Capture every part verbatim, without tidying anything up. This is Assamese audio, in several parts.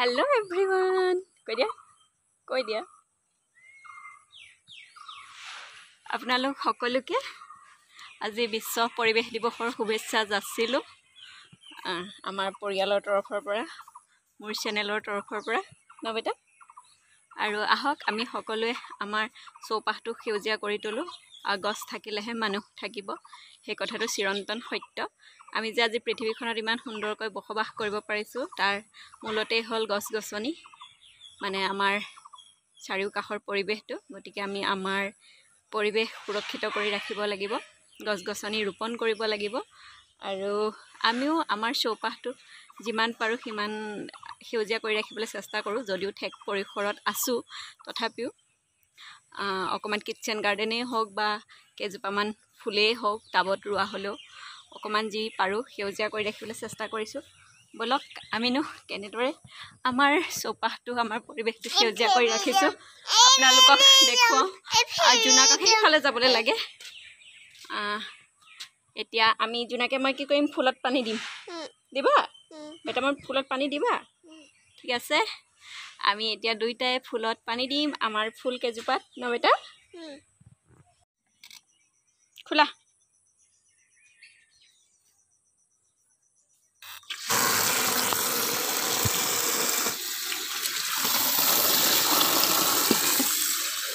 Hello everyone. Koi dia? Koi dia? Apna log hokoluke aji biswa poribesh diboshor shubhechha jacchilo. Amar poriyalor torofor pora, mur channelor torofor pora. No beta. Aru ahok ami hokolue amar sopahtu kheuja kori tolu. August thakilehe manu thakibo. He kotharu chirantan satya. আমি যে আজি পৃথিৱীখনৰ ইমান সুন্দৰকৈ বসবাস কৰিব পাৰিছো তাৰ মূলতেই হল গছ-গছনি মানে আমাৰ চাৰিও কাষৰ পৰিবেশটো গতিকে আমি আমাৰ পৰিবেশ সুৰক্ষিত কৰি ৰাখিব লাগিব গছ-গছনি ৰোপণ কৰিব লাগিব আৰু আমিও আমাৰ চৌপাশটো যিমান পাৰো সিমান সেউজীয়া কৰি ৰাখিবলৈ চেষ্টা কৰো যদিও ঠেক পৰিখৰত আছো তথাপিও অকমান কিটচেন গাৰ্ডেনেই হওক বা কেজুপামান ফুলেই হওক টাবত ৰুৱা হলো Okoman ji paru, heuja kori rakhibole chesta korisu. Bolok aminu kenedore amar sopahtu amar poribeshtu heuja kori rakhisu. Apnalokok dekho ajunaka ki khale jabole lage. Etia ami junake moi ki koim fulot pani dim. Diba? Beta amar fulot pani diba? Thik ase. Ami etia duitai fulot pani dim amar phul kejupat no beta. Khula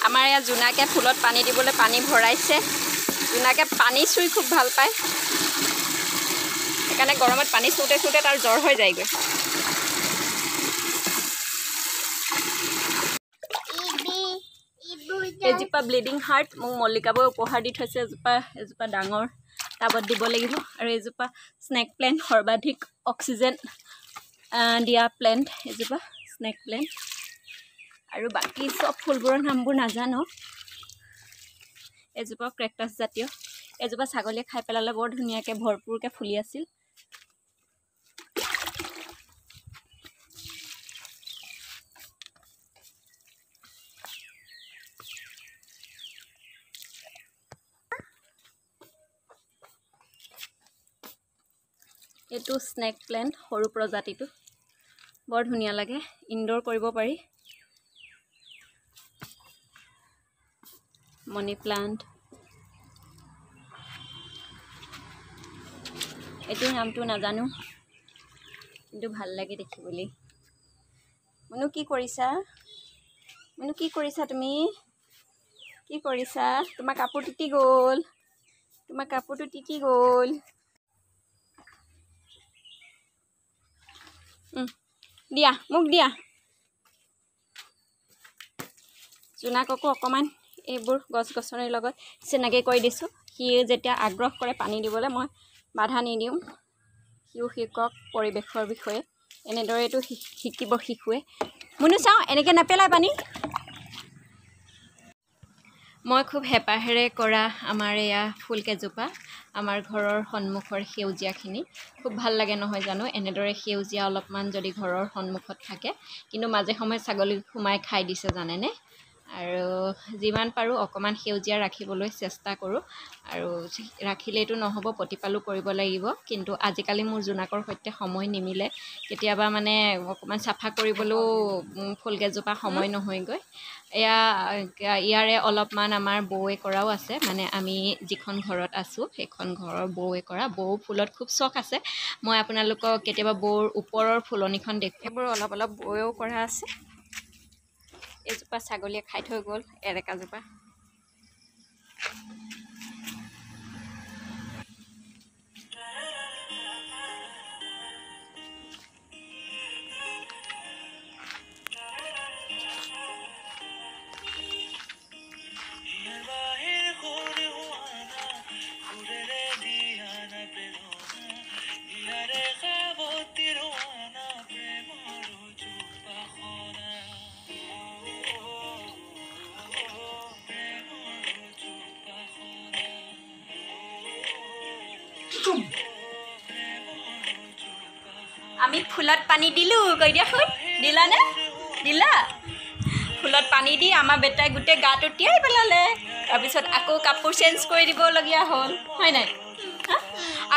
আমাৰ ইয়া জুনাকে ফুলত পানী দিবলৈ পানী ভৰাইছে জুনাকে পানী চুই খুব ভাল পায় এখানে গৰমত পানী চুটে চুটে তাৰ জ্বৰ হৈ যায় গৈ ইবি ইবুজা এজপা ব্লিডিং হাৰ্ট মোক মল্লিকাবৈ উপহাৰ দি থৈছে এজপা এজপা ডাঙৰ টাবত দিব লাগিব আৰু এজপা স্নেক প্লেন্ট সৰ্বাধিক অক্সিজেন দিয়া প্লেন্ট এজপা স্নেক প্লেন্ট আৰু বাকি সব ফুলবোৰৰ নামবোৰ নাজানো এজোপা ক্ৰেকটাছ জাতীয় এজোপা ছাগলে খাই পেলালে বৰ ধুনিয়াকে ভৰপুৰকে ফুলি আছিল এটো স্নেক প্লেন্ট হৰু প্ৰজাতিটো বৰ ধুনিয়া লাগে ইনডোৰ কৰিব পাৰি Money plant. I think I'm too Nazanu. Do Halagati Kibuli Munuki Korisa Munuki Korisa to me Kikorisa to my caputi goal to my caputi goal. Dia, Mugdia Sunakoko, common. Ebur gos gosonir logot senage koi disu hi jetia agroh kore pani dibole moi badha ni dium hiu hikok poribeshor bikhoye enedore etu hikibo hikue munu sao eneke na pelai pani moi khub hepahere kora amar eya phul ke jupa amar ghoror honmukhor heujia khini khub bhal lage nohoy jano enedore heujia olopman jodi ghoror honmukhot thake kintu maje somoy sagoli khumai khai dise jane ne আৰু জিমান পাৰো অকমান হেউজিয়া ৰাখিবলৈ চেষ্টা কৰো আৰু ৰাখিলেটো নহব প্ৰতিপালু কৰিব লাগিব কিন্তু আজিকালি মোৰ জুনাকৰ হৈতে সময় নিমিলে কেতিয়াবা মানে অকমান সাফা কৰিবলও ফুলগেজোপা সময় নহয় গৈ ইয়া ইয়াৰে অলপমান আমাৰ বৌৱে কৰাও আছে মানে আমি যিখন ঘৰত আছো সেইখন ঘৰৰ বৌৱে কৰা বৌ ফুলত খুব শখ আছে মই আপোনালোকক কেতিয়াবা বৌৰ ওপৰৰ ফুলনিখন দেখেবৰ অলপ অলপ বৌৱেও কৰা আছে এজোপা ছাগলিয়ে খাই থৈ গল এৰেকা জোপা আমি ফুলত পানি দিলু কই দিয়া হল দিলা না দিলা ফুলত পানি দি আমাৰ বেটা গুটে গাটো টিয়াই পেলালে তাৰ পিছত আকো কাপোৰ চেঞ্জ কৰি দিব লগিয়া হল হয় নাই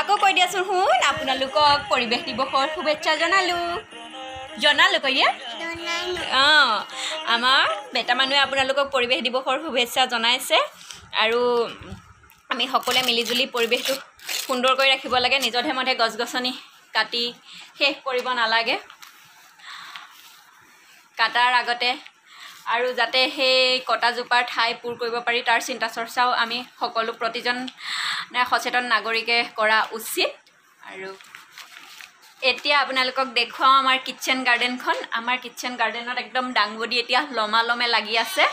আকো কই দিয়াছুন হুন আপোনালোকক পৰিবেশ দিবসৰ শুভেচ্ছা জনালু Jonalo koye? Ah, amar beta manu apnalokok poribesh diboshor shubhechha jonaise aru ami hokole milijuli poribesh tu sundor kori rakhibo lage nijor hemothe gosgosoni kati shekh koribo nalage katar agote aru jate he kota jupar thai pur koribo pari tar chinta sorchao ami hokolu protijon na khocheton nagorike kora uchit aru এতিয়া আপোনালোকক দেখুৱাম আমাৰ কিচেন গাৰ্ডেনখন আমাৰ কিচেন গাৰ্ডেনত একদম ডাঙবডি এতিয়া লমালমে লাগি আছে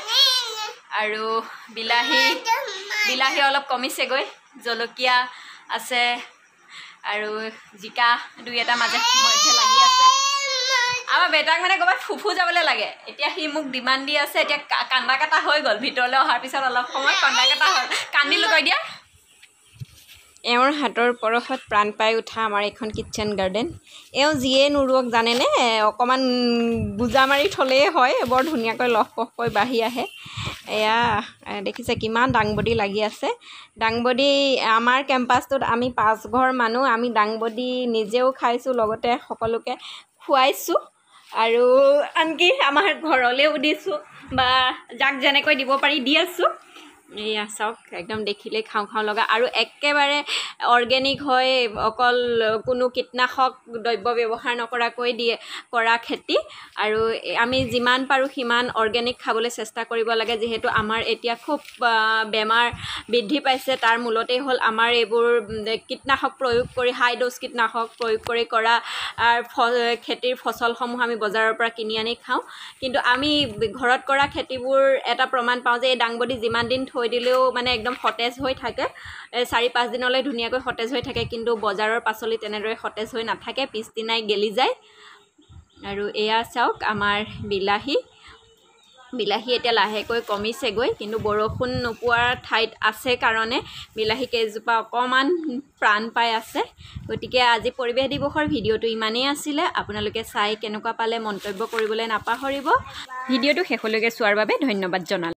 আৰু বিলাহি বিলাহি অলপ কমিছে গৈ জলকিয়া আছে আৰু জিকা দুই এটা মাজে মধ্যে লাগি আছে আমাৰ বেটাক মানে গবা ফুফু যাবলে লাগে এতিয়া হি মুক ডিমান্ড দি আছে এতিয়া কান্দা কাটা হৈ গল ভিতৰলৈ অহাৰ পিছত অলপ সময় কান্দা কাটা হ'ল কান্দি লগাই দিয়া এওর হাতৰ পৰহত প্ৰাণ পাই উঠা আমাৰ এখন কিচেন গাৰ্ডেন এও জিয়ে নুৰুক জানে নে অকমান বুজা মাৰি থলে হয় বৰ ধুনিয়া কৈ লহপহ কৈ বাহি আহে এয়া দেখিছে কিমান ডাংবডি লাগি আছে ডাংবডি আমাৰ ক্যাম্পাসটোত আমি পাঁচ ঘৰ মানুহ আমি ডাংবডি নিজেও খাইছো লগতে সকলোকে খুৱাইছো আৰু আনকি আমাৰ ঘৰলে উদিছো বা জাক জানে কৈ দিব পাৰি দি আছো এয়া সব একদম দেখিলে খাও খাও লগা আৰু একেবাৰে অৰ্গেনিক হয় অকল কোনো কীটনাশক দ্ৰব্য ব্যৱহাৰ নকৰা কৈ দিয়ে কৰা খেতি আৰু আমি যিমান পাৰো হিমান অৰ্গেনিক খাবলৈ চেষ্টা কৰিব লাগে যেহেতু আমাৰ এতিয়া খুব বেমাৰ বৃদ্ধি পাইছে তাৰ মূলতেই হ'ল আমাৰ এইবোৰ কীটনাশক প্ৰয়োগ কৰি হাই ড'জ কীটনাশক প্ৰয়োগ কৰি কৰা খেতিৰ ফসলসমূহ আমি বজাৰৰ পৰা কিনি আনি খাওঁ কিন্তু আমি ঘৰত কৰা খেতিবোৰ এটা প্ৰমাণ পাওঁ যে এই ডাংবডি যিমান দিন হৈ দিলেও মানে একদম সতেজ হৈ থাকে চাৰি পাঁচ দিনলৈ ধুনিয়াকৈ সতেজ হৈ থাকে কিন্তু বজাৰৰ পাছলি তেনেদৰে সতেজ হৈ নাথাকে পিছদিনাই গেলি যায় আৰু এয়া চাওক আমাৰ বিলাহি বিলাহি এটা লাহেকৈ কমিছে গৈ কিন্তু বৰষুণ নোপোৱাৰ ঠাইত আছে কাৰণে বিলাহি কেজুপা অকমান প্ৰাণ পাই আছে গতিকে আজি পৰিবেশ দিৱসৰ ভিডিঅটো ইমানেই আছিল আপোনালোকে চাই কেনেকুৱা পালে মন্তব্য কৰিবলৈ নাপাহৰিব ভিডিঅটো শেষলৈকে চোৱাৰ বাবে ধন্যবাদ জনালোঁ।